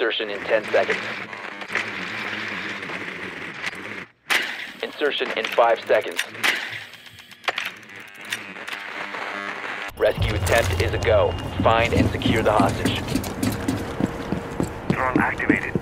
Insertion in 10 seconds. Insertion in 5 seconds. Rescue attempt is a go. Find and secure the hostage. Drone activated.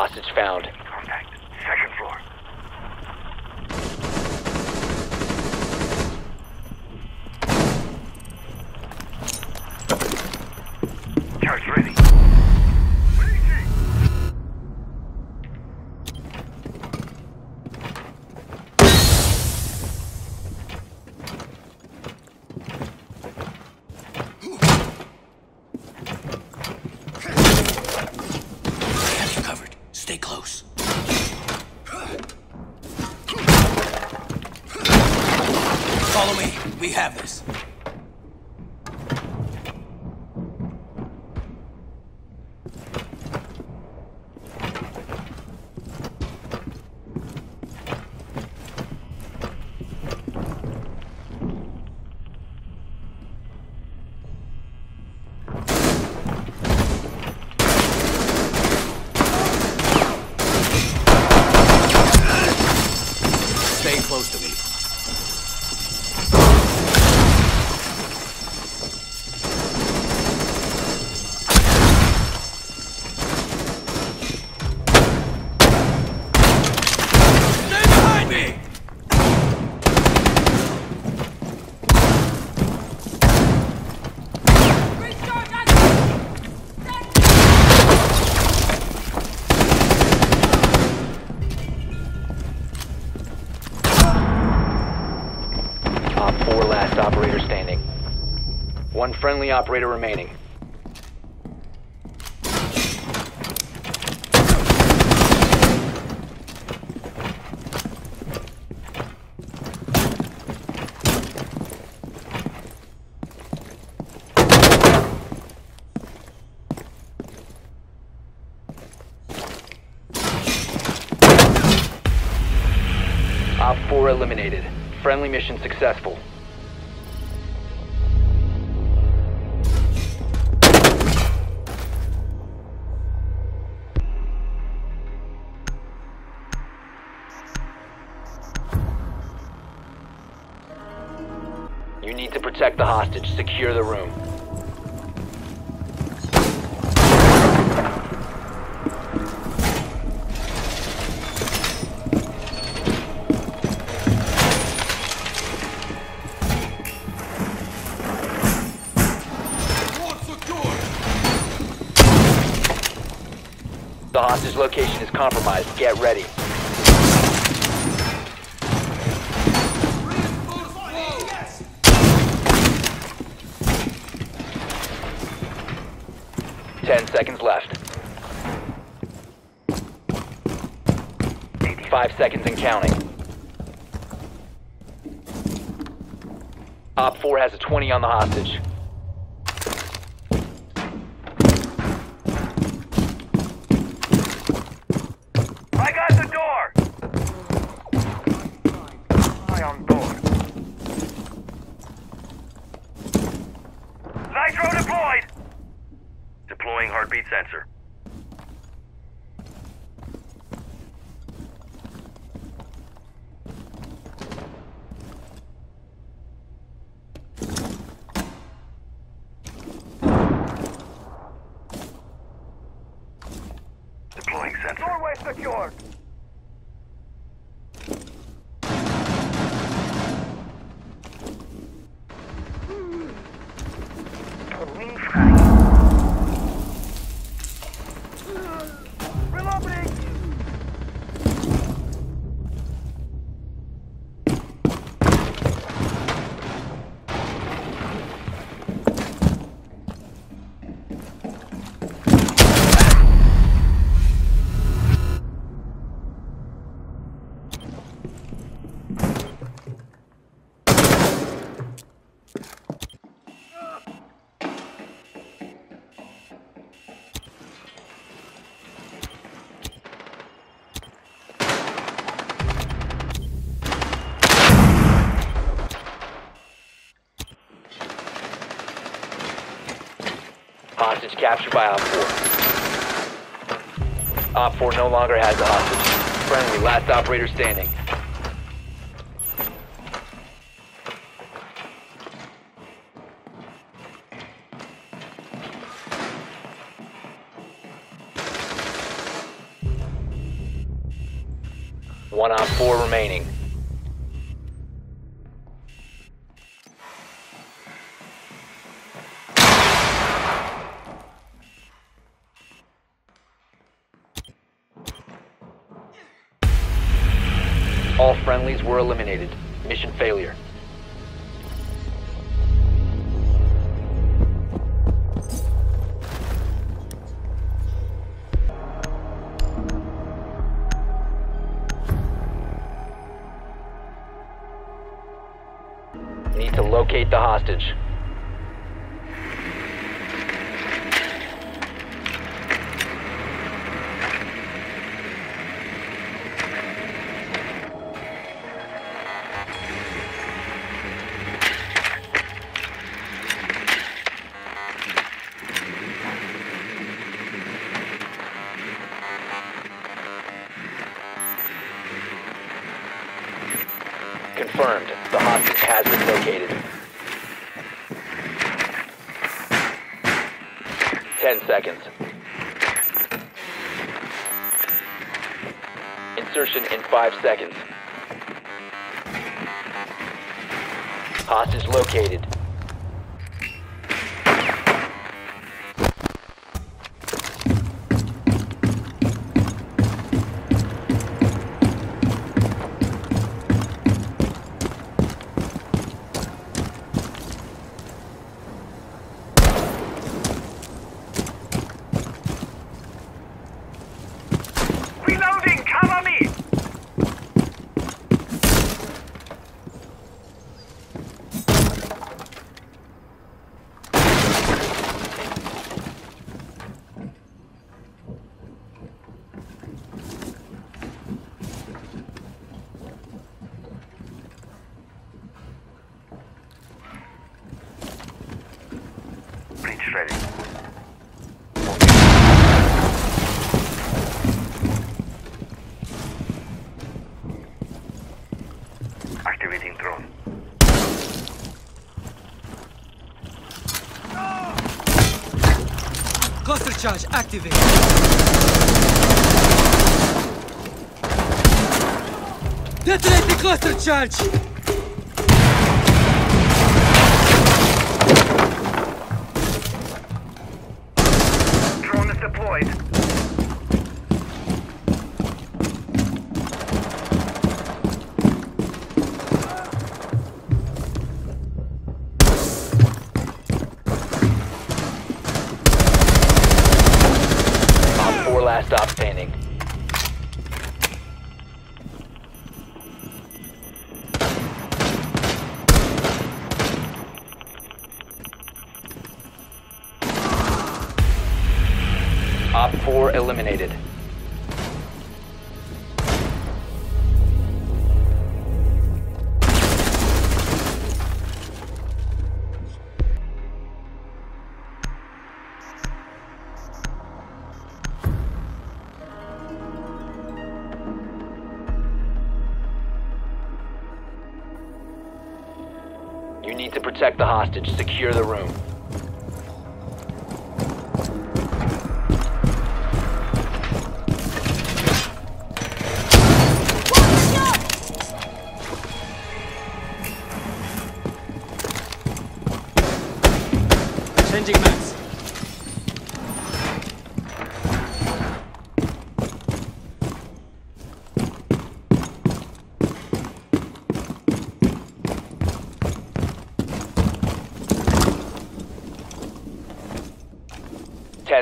Hostage found. Contact. Second floor. Charge ready. Stay close. Follow me. We have this. Stay close to me. Stay behind me! Last operator standing. One friendly operator remaining. Op 4 eliminated. Friendly mission successful. You need to protect the hostage. Secure the room. The hostage location is compromised. Get ready. Seconds left. 5 seconds and counting. Op 4 has a 20 on the hostage. I got the door! Eye on door. Nitro deployed! Deploying heartbeat sensor. Doorway secured. Hostage captured by Op 4. Op 4 no longer has the hostage. Friendly, last operator standing. One Op 4 remaining. All friendlies were eliminated. Mission failure. Need to locate the hostage. Confirmed. The hostage has been located. 10 seconds. Insertion in 5 seconds. Hostage located. Ready. Activating drone. No! Cluster charge activate. Detonate the cluster charge. Last op standing. Op 4 eliminated. You need to protect the hostage. Secure the room.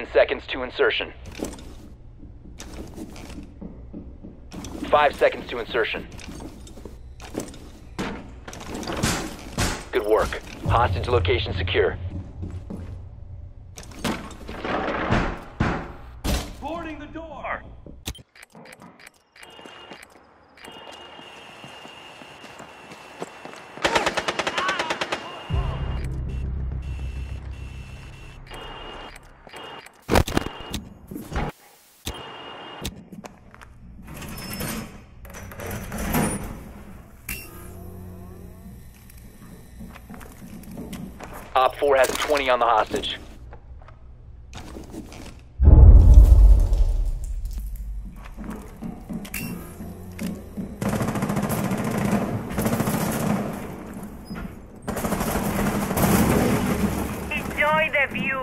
10 seconds to insertion. 5 seconds to insertion. Good work. Hostage location secure. Boarding the door! Op 4 has 20 on the hostage. Enjoy the view.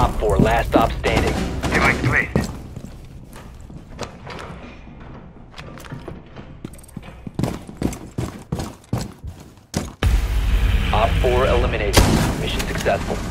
Op 4, last op standing. Device placed. Op 4 eliminated. Mission successful.